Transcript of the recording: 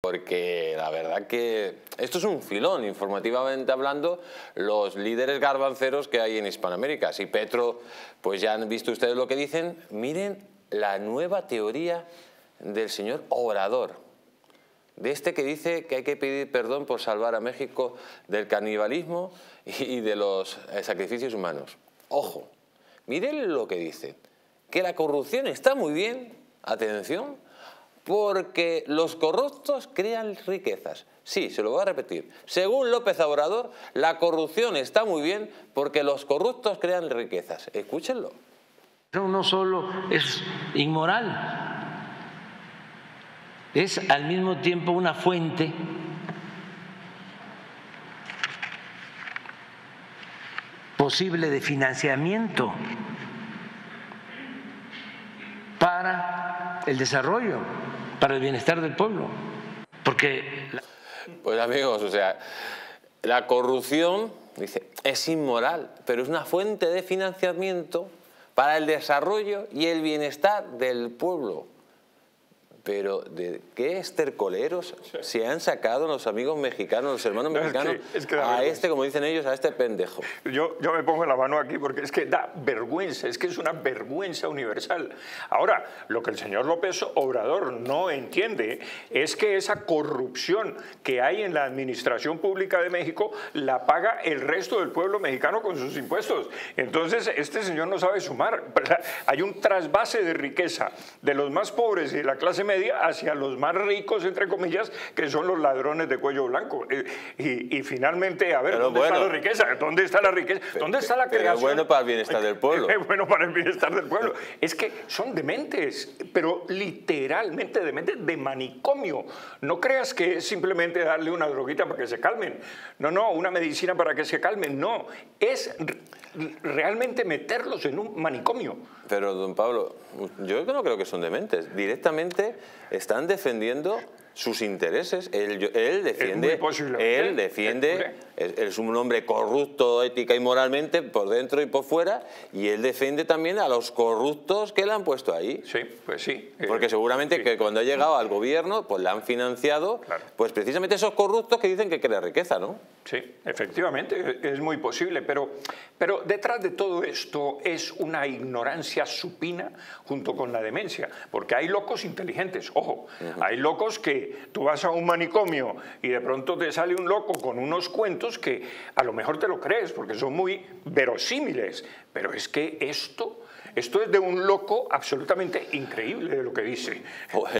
Porque la verdad que esto es un filón, informativamente hablando, los líderes garbanceros que hay en Hispanoamérica. Si Petro, pues ya han visto ustedes lo que dicen, miren la nueva teoría del señor Obrador, de este que dice que hay que pedir perdón por salvar a México del canibalismo y de los sacrificios humanos. Ojo, miren lo que dice, que la corrupción está muy bien, atención, porque los corruptos crean riquezas. Sí, se lo voy a repetir. Según López Obrador, la corrupción está muy bien porque los corruptos crean riquezas. Escúchenlo. No solo es inmoral, es al mismo tiempo una fuente posible de financiamiento para el desarrollo, para el bienestar del pueblo, porque... Pues amigos, o sea, la corrupción, dice, es inmoral, pero es una fuente de financiamiento para el desarrollo y el bienestar del pueblo. Pero ¿de qué estercoleros se han sacado los amigos mexicanos, los hermanos mexicanos, a este, como dicen ellos, a este pendejo? Yo me pongo la mano aquí porque es que da vergüenza, es que es una vergüenza universal. Ahora, lo que el señor López Obrador no entiende es que esa corrupción que hay en la administración pública de México la paga el resto del pueblo mexicano con sus impuestos. Entonces, este señor no sabe sumar. Hay un trasvase de riqueza de los más pobres y de la clase media hacia los más ricos, entre comillas, que son los ladrones de cuello blanco. Y finalmente, a ver, pero ¿dónde está la riqueza? ¿Dónde está la riqueza? ¿Dónde está la creación? Es bueno para el bienestar del pueblo. Es bueno para el bienestar del pueblo. Es que son dementes, pero literalmente dementes de manicomio. No creas que es simplemente darle una droguita para que se calmen. No, no, una medicina para que se calmen. No, es realmente meterlos en un manicomio. Pero, don Pablo, yo no creo que son dementes. Directamente están defendiendo sus intereses. Él defiende, es un hombre corrupto ética y moralmente por dentro y por fuera, y él defiende también a los corruptos que le han puesto ahí. Sí, pues sí. Porque seguramente que cuando ha llegado al gobierno, pues le han financiado, claro, pues precisamente esos corruptos que dicen que crea riqueza, ¿no? Sí, efectivamente, es muy posible, pero detrás de todo esto es una ignorancia supina junto con la demencia, porque hay locos inteligentes, ojo, hay locos que tú vas a un manicomio y de pronto te sale un loco con unos cuentos que a lo mejor te lo crees porque son muy verosímiles, pero es que esto es de un loco absolutamente increíble de lo que dice.